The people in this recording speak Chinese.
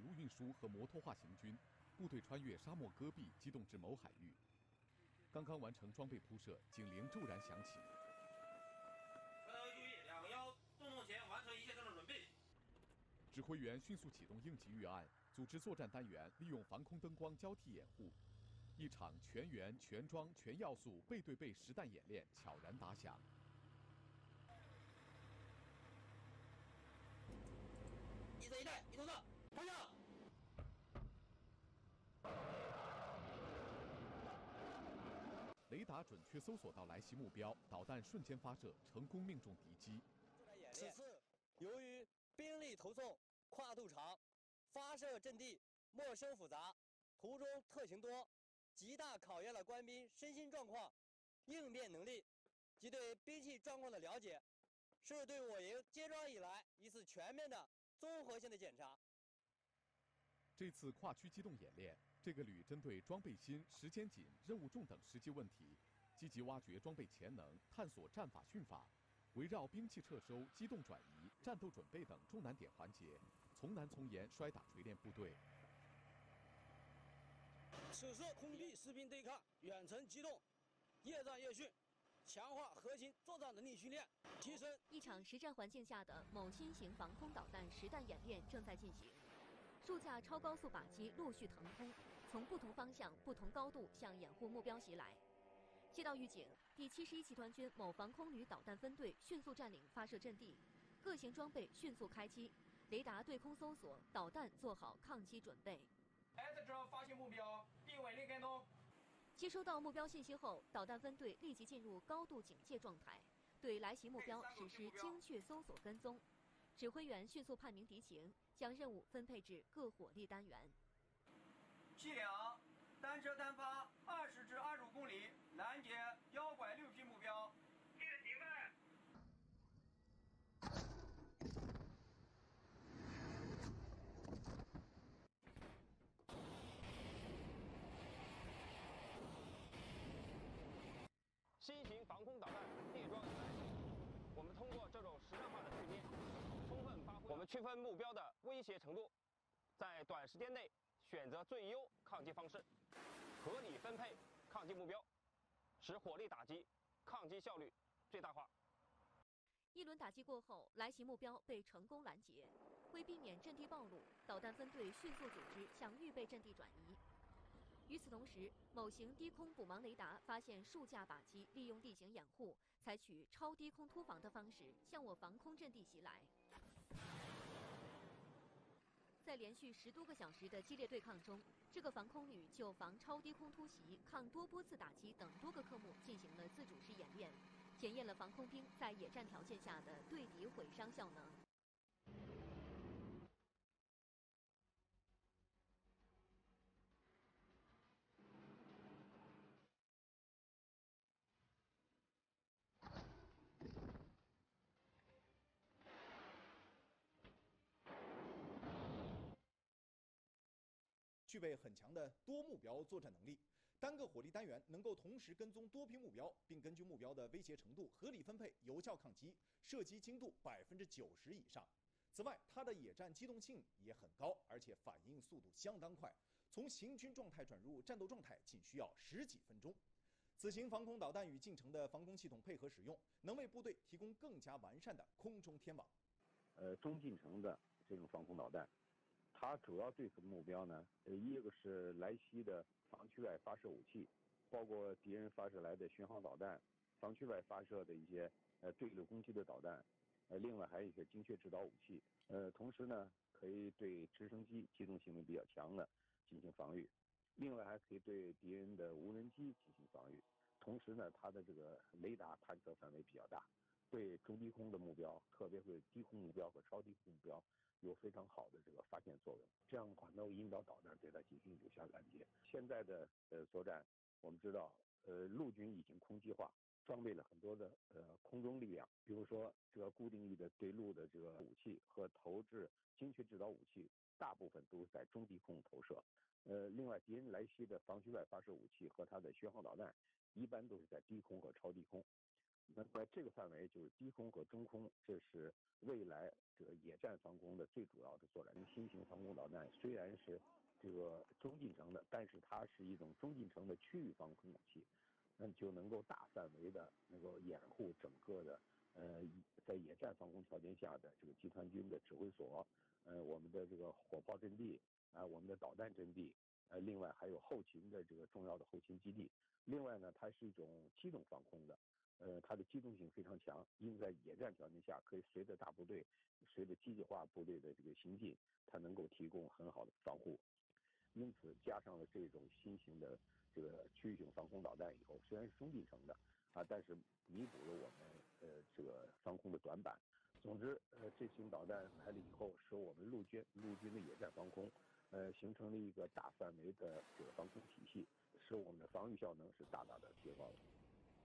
铁路运输和摩托化行军，部队穿越沙漠戈壁，机动至某海域。刚刚完成装备铺设，警铃骤然响起。各位注意，201动动前完成一切战斗准备。指挥员迅速启动应急预案，组织作战单元，利用防空灯光交替掩护。 一场全员、全装、全要素背对背实弹演练悄然打响。1-1-带，1头上，方向。雷达准确搜索到来袭目标，导弹瞬间发射，成功命中敌机。此次由于兵力投送跨度长，发射阵地陌生复杂，途中特情多。 极大考验了官兵身心状况、应变能力及对兵器状况的了解，是对我营接装以来一次全面的、综合性的检查。这次跨区机动演练，这个旅针对装备新、时间紧、任务重等实际问题，积极挖掘装备潜能，探索战法训法，围绕兵器撤收、机动转移、战斗准备等重难点环节，从难从严摔打锤炼部队。 此次空地士兵对抗、远程机动、夜战夜训，强化核心作战能力训练，提升。一场实战环境下的某新型防空导弹实弹演练正在进行，数架超高速靶机陆续腾空，从不同方向、不同高度向掩护目标袭来。接到预警，第71集团军某防空旅导弹分队迅速占领发射阵地，各型装备迅速开机，雷达对空搜索，导弹做好抗击准备。 At drop 发现目标，并稳定跟踪。接收到目标信息后，导弹分队立即进入高度警戒状态，对来袭目标实施精确搜索跟踪。指挥员迅速判明敌情，将任务分配至各火力单元。西两，单车单发20至25公里，拦截156批目标。进行慢。 新型防空导弹列装以来，我们通过这种实战化的训练，充分发挥我们区分目标的威胁程度，在短时间内选择最优抗击方式，合理分配抗击目标，使火力打击抗击效率最大化。一轮打击过后，来袭目标被成功拦截。为避免阵地暴露，导弹分队迅速组织向预备阵地转移。 与此同时，某型低空捕盲雷达发现数架靶机利用地形掩护，采取超低空突防的方式向我防空阵地袭来。在连续10多个小时的激烈对抗中，这个防空旅就防超低空突袭、抗多波次打击等多个科目进行了自主式演练，检验了防空兵在野战条件下的对敌毁伤效能。 具备很强的多目标作战能力，单个火力单元能够同时跟踪多批目标，并根据目标的威胁程度合理分配，有效抗击，射击精度90%以上。此外，它的野战机动性也很高，而且反应速度相当快，从行军状态转入战斗状态仅需要10几分钟。此型防空导弹与近程的防空系统配合使用，能为部队提供更加完善的空中天网。中近程的这种防空导弹。 它主要对付目标呢，一个是来袭的防区外发射武器，包括敌人发射来的巡航导弹、防区外发射的一些对陆攻击的导弹，另外还有一些精确制导武器，同时呢可以对直升机机动性能比较强的进行防御，另外还可以对敌人的无人机进行防御，同时呢它的这个雷达探测范围比较大，对中低空的目标，特别是低空目标和超低空目标。 有非常好的这个发现作用，这样的话能引导导弹对它进行有效拦截。现在的作战，我们知道，陆军已经空基化，装备了很多的空中力量，比如说这个固定翼的对陆的这个武器和投掷精确制导武器，大部分都在中低空投射。另外，敌人来袭的防区外发射武器和它的巡航导弹，一般都是在低空和超低空。那么这个范围就是低空和中空，这是未来这个野战防空的最主要的作战。新型防空导弹虽然是这个中近程的，但是它是一种中近程的区域防空武器，那就能够大范围的能够掩护整个的在野战防空条件下的这个集团军的指挥所，我们的这个火炮阵地啊，我们的导弹阵地，另外还有后勤的这个重要的后勤基地。另外呢，它是一种机动防空的，它的机动性非常强，因为在野战条件下，可以随着大部队、随着机械化部队的这个行进，它能够提供很好的防护。因此，加上了这种新型的这个区域性防空导弹以后，虽然是中近程的啊，但是弥补了我们这个防空的短板。总之，这型导弹来了以后，使我们陆军的野战防空，形成了一个大范围的这个防空体系，使我们的防御效能是大大的提高了。